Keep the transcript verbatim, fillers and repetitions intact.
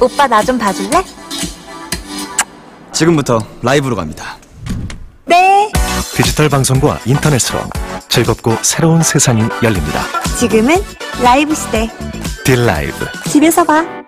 오빠 나 좀 봐줄래? 지금부터 라이브로 갑니다. 네. 디지털 방송과 인터넷으로 즐겁고 새로운 세상이 열립니다. 지금은 라이브 시대. 딜라이브. 집에서 봐.